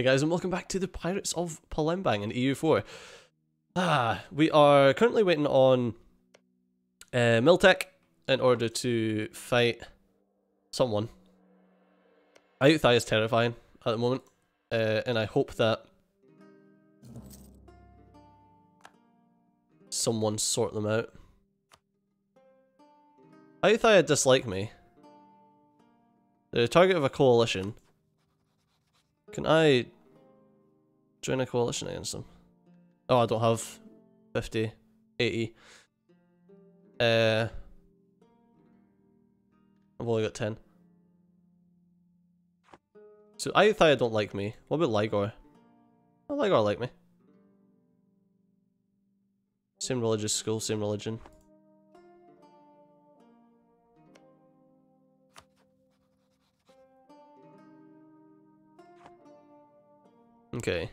Hey guys, and welcome back to the Pirates of Palembang in EU4. We are currently waiting on Miltech in order to fight someone. Ayutthaya is terrifying at the moment, and I hope that someone sort them out. Ayutthaya dislike me. They're the target of a coalition. Can I join a coalition against them? Oh, I don't have 50, 80. I've only got 10. So Ayutthaya don't like me. What about LIGOR? Oh, LIGOR like me. Same religious school, same religion. Okay.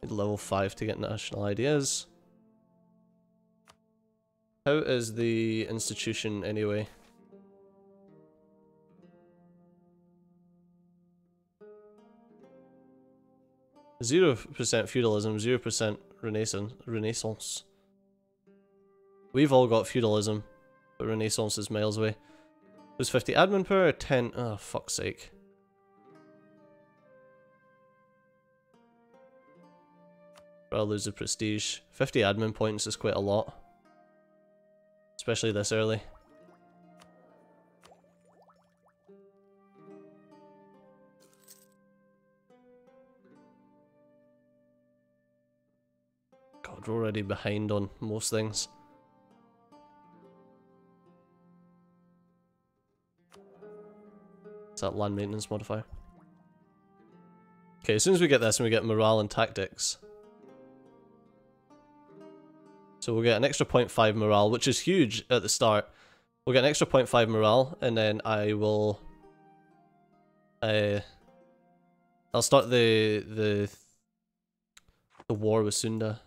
Need level 5 to get national ideas. How is the institution anyway? Zero % feudalism, 0% renaissance. We've all got feudalism, but renaissance is miles away. There's 50 admin power or 10? Oh, fuck's sake. I'll lose the prestige. 50 admin points is quite a lot. Especially this early. God, we're already behind on most things. It's that land maintenance modifier. Okay, as soon as we get this, we get morale and tactics. So we'll get an extra 0.5 morale, which is huge at the start. We'll get an extra 0.5 morale, and then I will... I'll start the war with Sunda.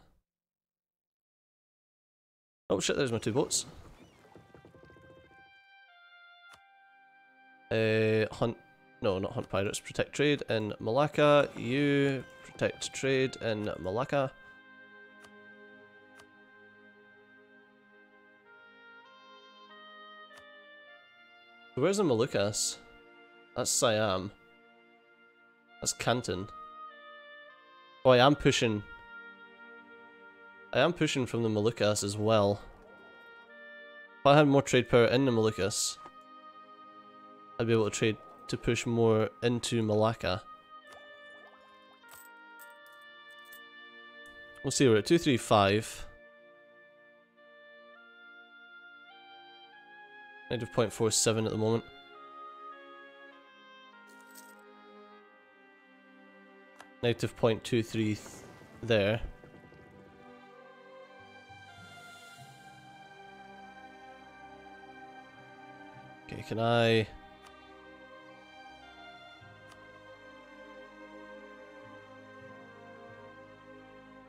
Oh shit, there's my two boats. Hunt, no, not hunt pirates, protect trade in Malacca. You protect trade in Malacca. Where's the Moluccas? That's Siam. That's Canton. Oh, I am pushing from the Moluccas as well. If I had more trade power in the Moluccas, I'd be able to trade to push more into Malacca. We'll see, we're at 235. Negative 0.47 at the moment. Negative 0.23 there. Okay, can I...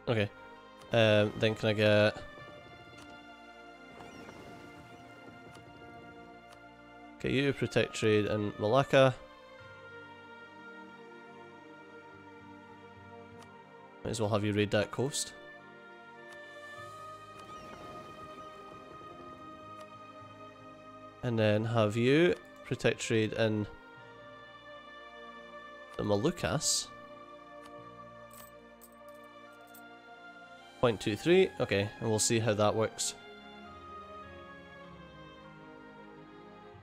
Okay, then can I get... Okay, you protect trade in Malacca. Might as well have you raid that coast. And then have you protect trade in the Moluccas. 0.23, okay, and we'll see how that works.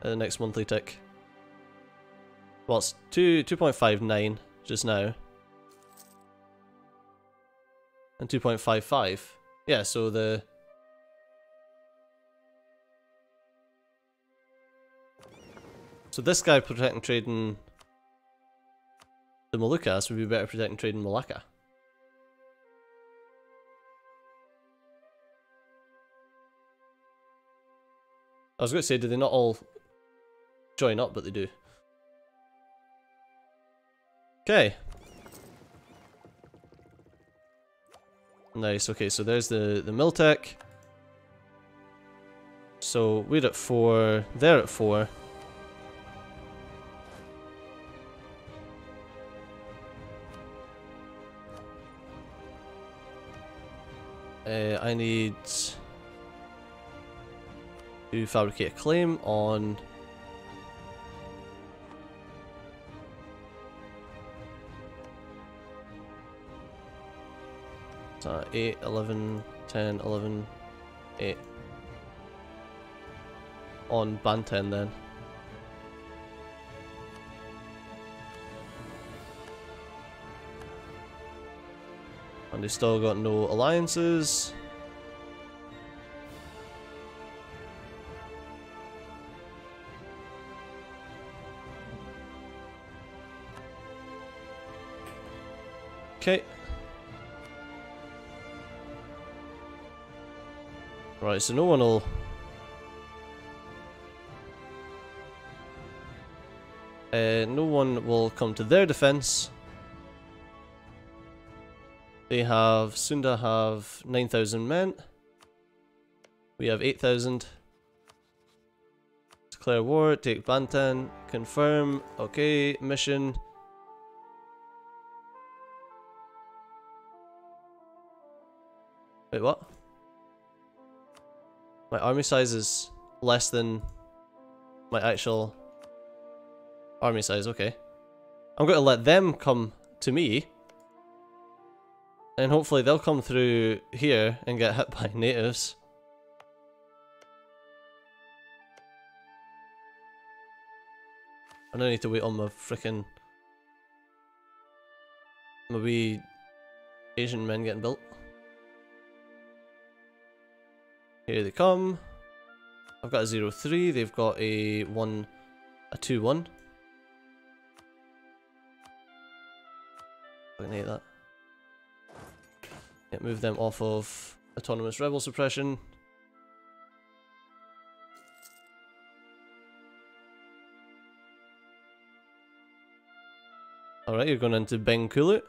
The next monthly tick. Well, it's 2.59 just now. And 2.55. Yeah, so the... So this guy protecting trade in the Moluccas would be better protecting trade in Malacca. I was going to say, do they not all join up, but they do. Okay. Nice, okay, so there's the Miltech. So we're at 4, they're at 4. I need to fabricate a claim on so 8, 11, 10, 11, 8 on Banten then. And they still got no alliances. Okay. Right, so no one will come to their defense. They have, Sunda have 9,000 men. We have 8,000. Declare war, take Banten, confirm, okay, mission. Wait, what? My army size is less than my actual army size, okay. I'm going to let them come to me. And hopefully they'll come through here and get hit by natives. I don't need to wait on my frickin' my wee Asian men getting built. Here they come. I've got a 0-3, they've got a 1, a 2-1. I hate that. Yeah, move them off of autonomous rebel suppression. Alright, you're going into Benkulu.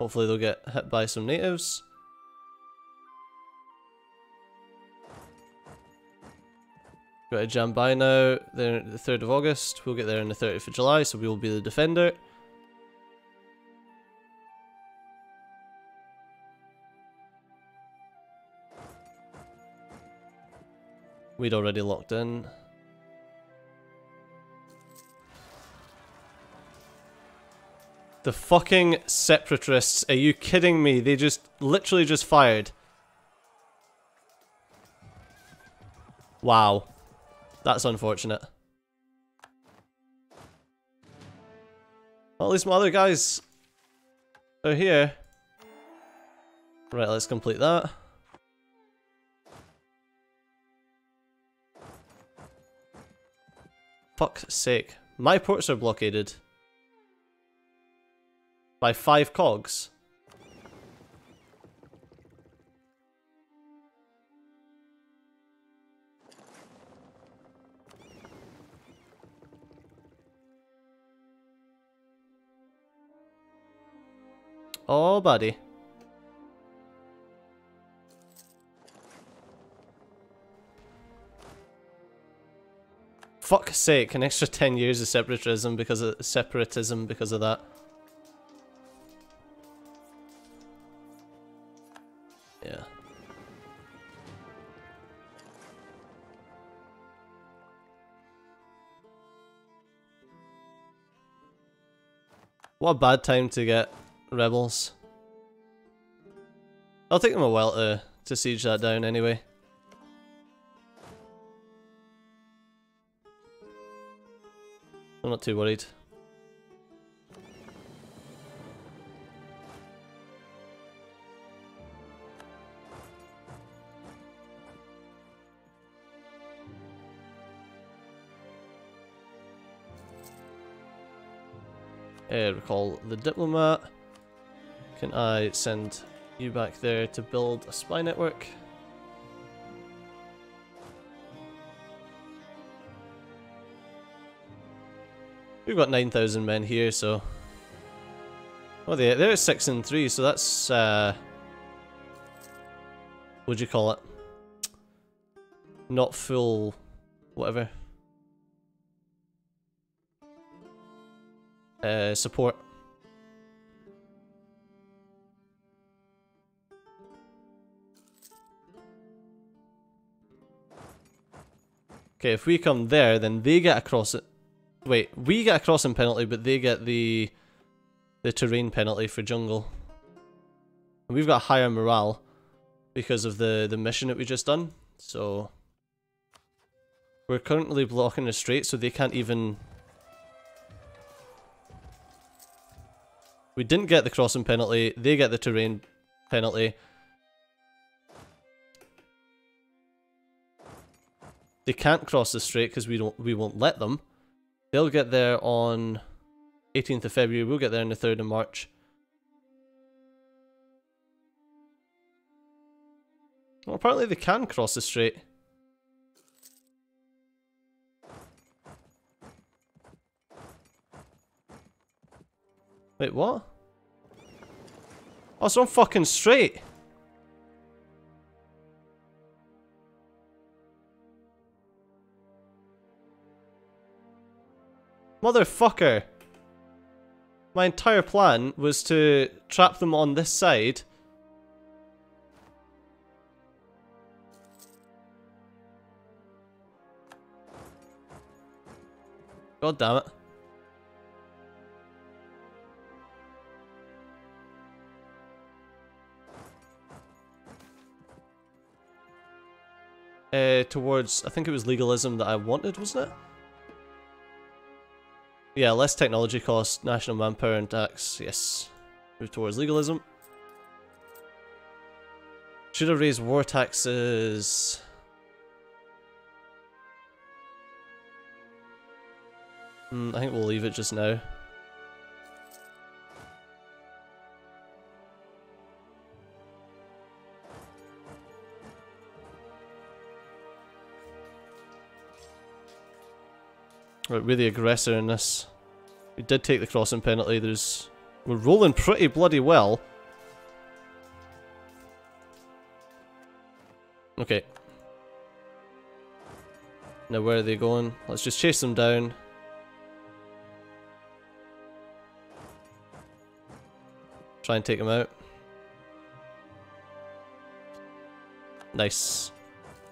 Hopefully they'll get hit by some natives. Got to jam by now, they're the 3rd of August, we'll get there on the 30th of July, so we will be the defender. We'd already locked in. The fucking separatists, are you kidding me? They just literally just fired. Wow. That's unfortunate. Well, at least my other guys are here. Right, let's complete that. Fuck's sake. My ports are blockaded. By 5 cogs. Oh, buddy. Fuck's sake, an extra 10 years of separatism because of that. Yeah. What a bad time to get rebels. It'll take them a while to siege that down anyway. I'm not too worried. Recall the diplomat. Can I send you back there to build a spy network? We've got 9,000 men here, so... Well, they're 6 and 3, so that's, what'd you call it? Not full... whatever. Support. Okay, if we come there, then they get across it. Wait, we get a crossing penalty, but they get the terrain penalty for jungle. And we've got higher morale because of the mission that we just done. So we're currently blocking a strait, so they can't even... We didn't get the crossing penalty, they get the terrain penalty. They can't cross the strait because we won't let them. They'll get there on 18th of February, we'll get there on the 3rd of March. Well, apparently they can cross the strait. Wait, what? Oh, it's on fucking straight! Motherfucker! My entire plan was to trap them on this side. God damn it. Towards, I think it was legalism that I wanted, wasn't it? Yeah, less technology cost, national manpower and tax, yes. Move towards legalism. Should have raised war taxes. I think we'll leave it just now. Right, we're the aggressor in this. We did take the crossing penalty, we're rolling pretty bloody well. Okay. Now where are they going? Let's just chase them down. Try and take them out. Nice.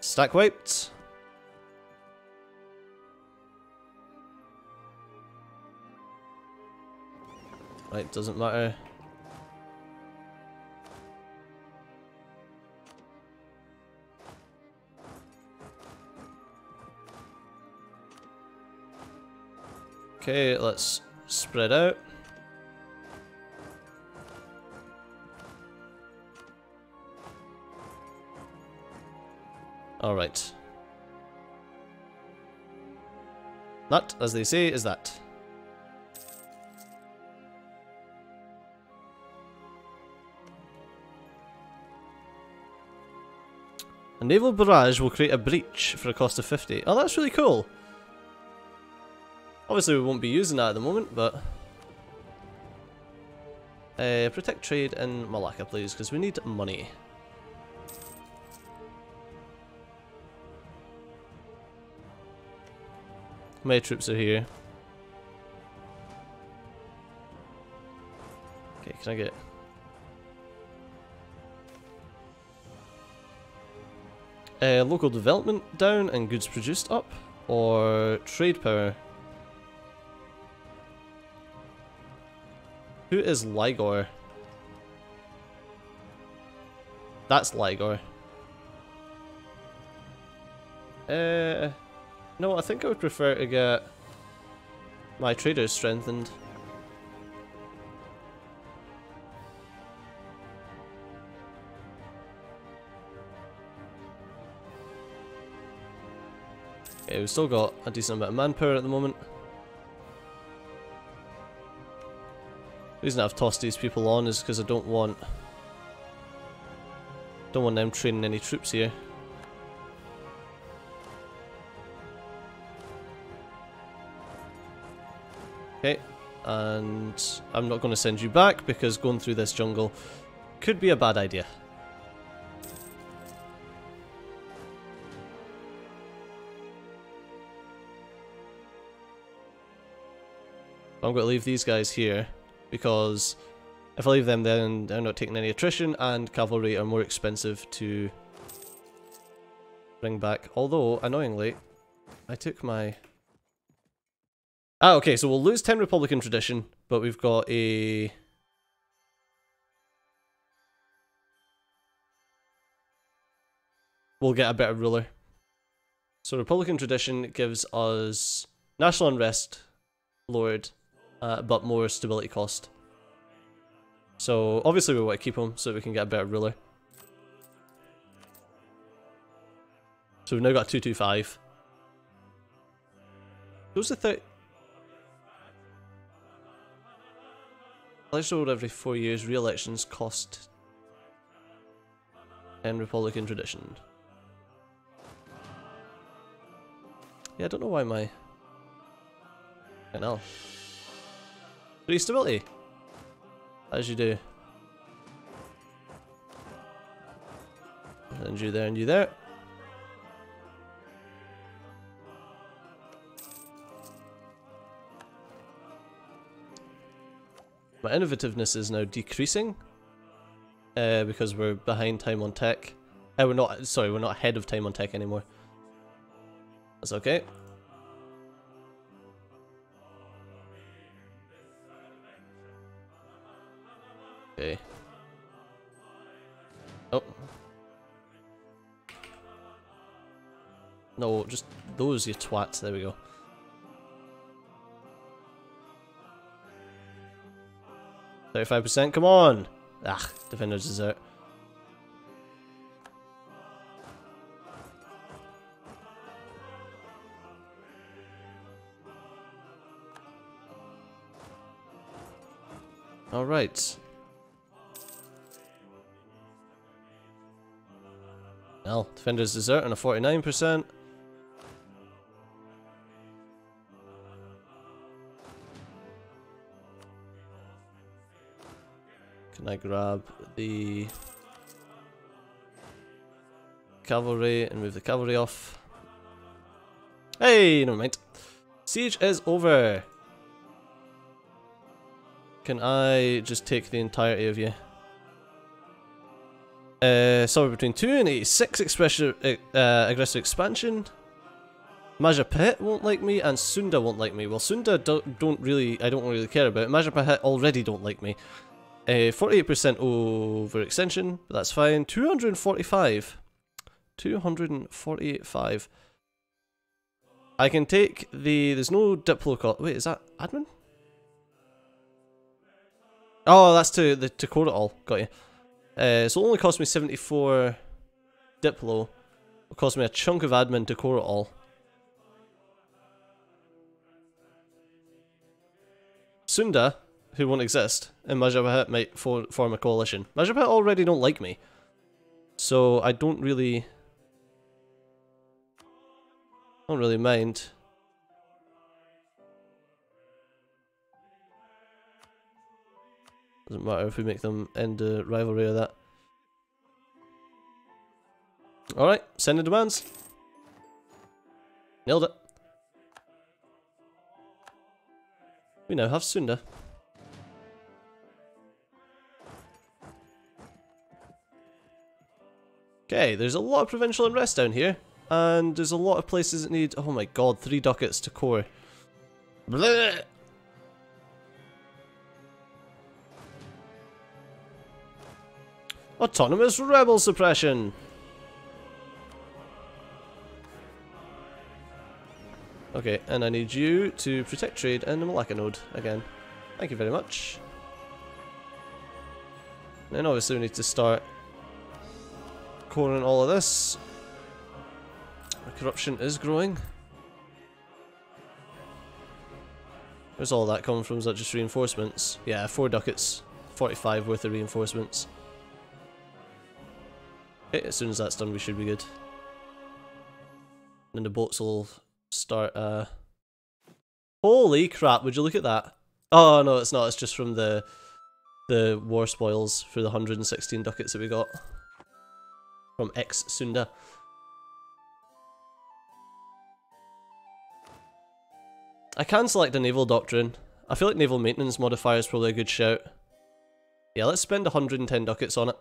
Stack wiped. Right, doesn't matter. Okay, let's spread out. Alright. That, as they say, is that. A naval barrage will create a breach for a cost of 50. Oh, that's really cool. Obviously we won't be using that at the moment, but... protect trade in Malacca, please, because we need money. My troops are here. Okay, can I get... local development down and goods produced up, or trade power. Who is LIGOR? That's LIGOR. No, I think I would prefer to get my traders strengthened. Okay, we've still got a decent amount of manpower at the moment. The reason I've tossed these people on is because I don't want them training any troops here. Okay, and I'm not going to send you back because going through this jungle could be a bad idea. I'm going to leave these guys here, because if I leave them then they're not taking any attrition, and cavalry are more expensive to bring back. Although, annoyingly, I took my... Ah, okay, so we'll lose 10 Republican tradition, but we've got a... We'll get a better ruler. So Republican tradition gives us national unrest lowered, but more stability cost. So obviously we want to keep him so we can get a better ruler. So we've now got 225. Goes to 30. Election every 4 years. Re-elections cost 10 Republican tradition. Yeah, I don't know why my... I know. 3 stability. As you do. And you there, and you there. My innovativeness is now decreasing. Because we're behind time on tech. We're not ahead of time on tech anymore. That's okay. Okay. Oh. No, just those, you twats. There we go. $35%, come on! Ah, Defenders is out. All right. Well, Defenders desert on a 49%. Can I grab the cavalry and move the cavalry off? Hey, never mind. Siege is over. Can I just take the entirety of you? Somewhere between 2 and 86 aggressive expansion. Majapahit won't like me, and Sunda won't like me. Well, Sunda I don't really care about. Majapahit already don't like me. 48% overextension, but that's fine. 245. 248.5. I can take the... There's no Diplo cost. Wait, is that admin? Oh, that's to code it all. Got you. So it'll only cost me 74 Diplo. It'll cost me a chunk of admin to code it all. Sunda, who won't exist, and Majapahit might form a coalition. Majapahit already don't like me. So I don't really... mind. Doesn't matter if we make them end the rivalry or that. Alright, send the demands. Nailed it. We now have Sunda. Okay, there's a lot of provincial unrest down here. And there's a lot of places that need... Oh my god, 3 ducats to core. Blech! Autonomous rebel suppression. Okay, and I need you to protect trade and the Malacca node again. Thank you very much. And obviously we need to start coring all of this. Our corruption is growing. Where's all that coming from? Is that just reinforcements? Yeah, 4 ducats, 45 worth of reinforcements. As soon as that's done, we should be good. And the boats will start. Holy crap! Would you look at that? Oh no, it's not. It's just from the war spoils for the 116 ducats that we got from ex-Sunda. I can select a naval doctrine. I feel like naval maintenance modifier is probably a good shout. Yeah, let's spend 110 ducats on it.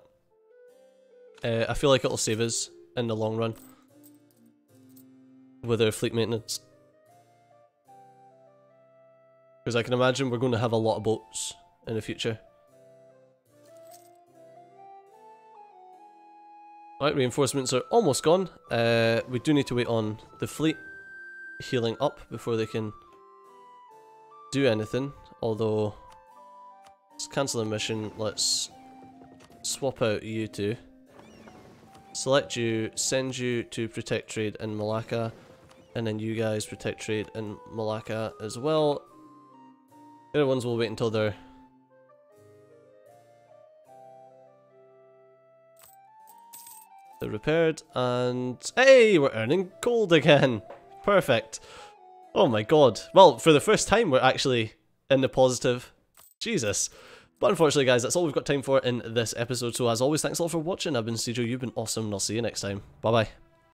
I feel like it'll save us in the long run. with our fleet maintenance. Because I can imagine we're going to have a lot of boats in the future. Alright, reinforcements are almost gone. We do need to wait on the fleet healing up before they can do anything. Although, let's cancel the mission. Let's swap out you two. Select you, send you to protect trade in Malacca, and then you guys protect trade in Malacca as well. The other ones will wait until they're repaired, and hey, we're earning gold again! Perfect! Oh my god. Well, for the first time we're actually in the positive. Jesus. But unfortunately guys, that's all we've got time for in this episode, so as always, thanks a lot for watching. I've been Steejo, you've been awesome, and I'll see you next time. Bye bye.